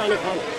带你看。